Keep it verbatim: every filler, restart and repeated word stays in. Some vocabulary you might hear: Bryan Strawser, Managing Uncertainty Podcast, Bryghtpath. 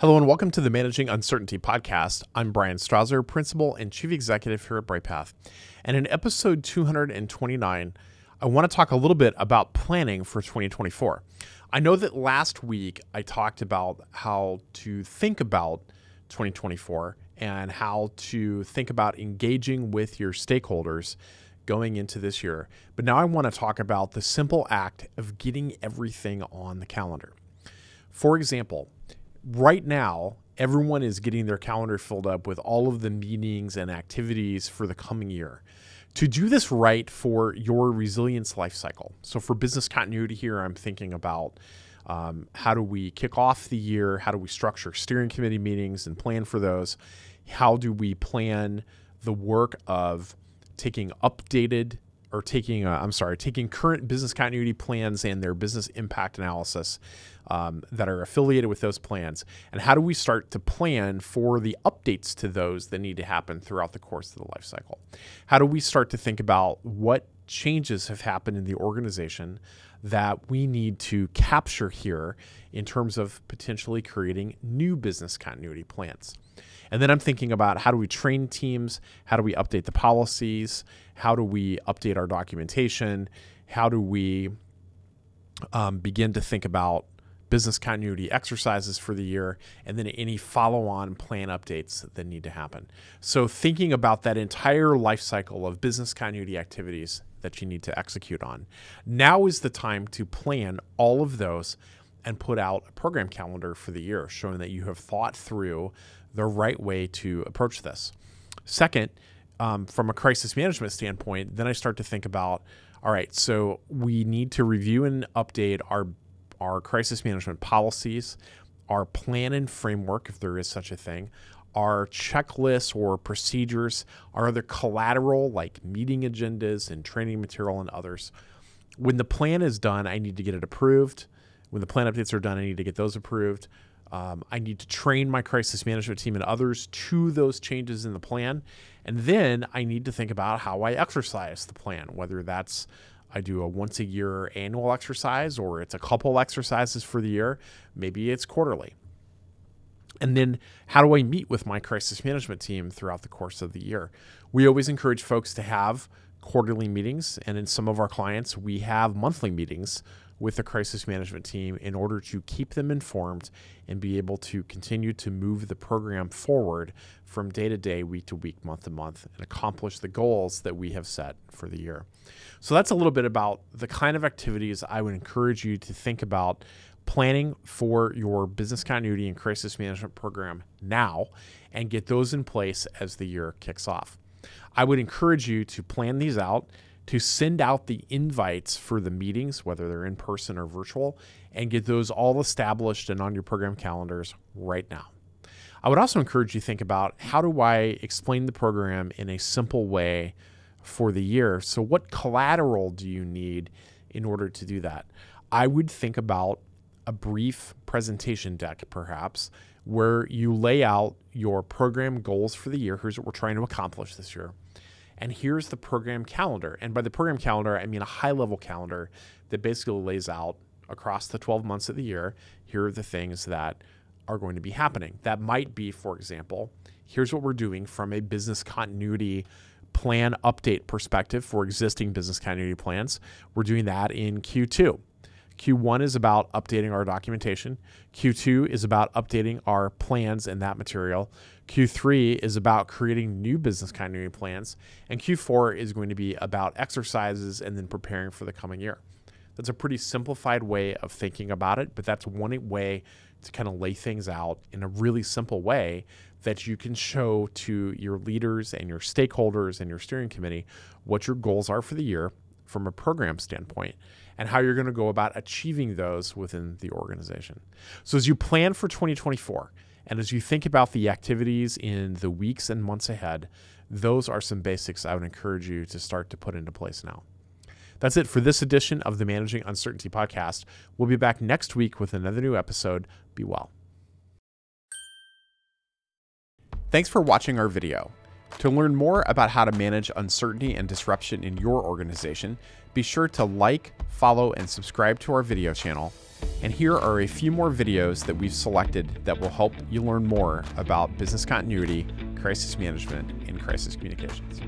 Hello and welcome to the Managing Uncertainty Podcast. I'm Bryan Strawser, Principal and Chief Executive here at Bryghtpath. And in episode two hundred twenty-nine, I want to talk a little bit about planning for twenty twenty-four. I know that last week I talked about how to think about twenty twenty-four and how to think about engaging with your stakeholders going into this year. But now I want to talk about the simple act of getting everything on the calendar. For example, right now, everyone is getting their calendar filled up with all of the meetings and activities for the coming year. To do this right for your resilience life cycle, so for business continuity here, I'm thinking about um, how do we kick off the year, how do we structure steering committee meetings and plan for those, how do we plan the work of taking updated or taking, uh, I'm sorry, taking current business continuity plans and their business impact analysis um, that are affiliated with those plans. And how do we start to plan for the updates to those that need to happen throughout the course of the life cycle? How do we start to think about what changes have happened in the organization that we need to capture here in terms of potentially creating new business continuity plans? And then I'm thinking about how do we train teams? How do we update the policies? How do we update our documentation? How do we um, begin to think about business continuity exercises for the year, and then any follow-on plan updates that need to happen? So thinking about that entire life cycle of business continuity activities that you need to execute on. Now is the time to plan all of those and put out a program calendar for the year, showing that you have thought through the right way to approach this. Second, um, from a crisis management standpoint, then I start to think about, all right, so we need to review and update our our crisis management policies, our plan and framework, if there is such a thing, our checklists or procedures, our other collateral like meeting agendas and training material and others. When the plan is done, I need to get it approved. When the plan updates are done, I need to get those approved. Um, I need to train my crisis management team and others to those changes in the plan. And then I need to think about how I exercise the plan, whether that's I do a once a year annual exercise, or it's a couple exercises for the year. Maybe it's quarterly. And then how do I meet with my crisis management team throughout the course of the year? We always encourage folks to have quarterly meetings. And in some of our clients, we have monthly meetings with the crisis management team in order to keep them informed and be able to continue to move the program forward from day to day, week to week, month to month, and accomplish the goals that we have set for the year. So that's a little bit about the kind of activities I would encourage you to think about planning for your business continuity and crisis management program now, and get those in place as the year kicks off. I would encourage you to plan these out, to send out the invites for the meetings, whether they're in person or virtual, and get those all established and on your program calendars right now. I would also encourage you to think about, how do I explain the program in a simple way for the year? So what collateral do you need in order to do that? I would think about a brief presentation deck, perhaps, where you lay out your program goals for the year. Here's what we're trying to accomplish this year. And here's the program calendar. And by the program calendar, I mean a high-level calendar that basically lays out across the twelve months of the year, here are the things that are going to be happening. That might be, for example, here's what we're doing from a business continuity plan update perspective for existing business continuity plans. We're doing that in Q two. Q one is about updating our documentation. Q two is about updating our plans and that material. Q three is about creating new business continuity plans. And Q four is going to be about exercises and then preparing for the coming year. That's a pretty simplified way of thinking about it, but that's one way to kind of lay things out in a really simple way that you can show to your leaders and your stakeholders and your steering committee what your goals are for the year from a program standpoint, and how you're going to go about achieving those within the organization. So as you plan for twenty twenty-four, and as you think about the activities in the weeks and months ahead, those are some basics I would encourage you to start to put into place now. That's it for this edition of the Managing Uncertainty Podcast. We'll be back next week with another new episode. Be well. Thanks for watching our video. To learn more about how to manage uncertainty and disruption in your organization, be sure to like, follow, and subscribe to our video channel And here are a few more videos that we've selected that will help you learn more about business continuity, crisis management, and crisis communications.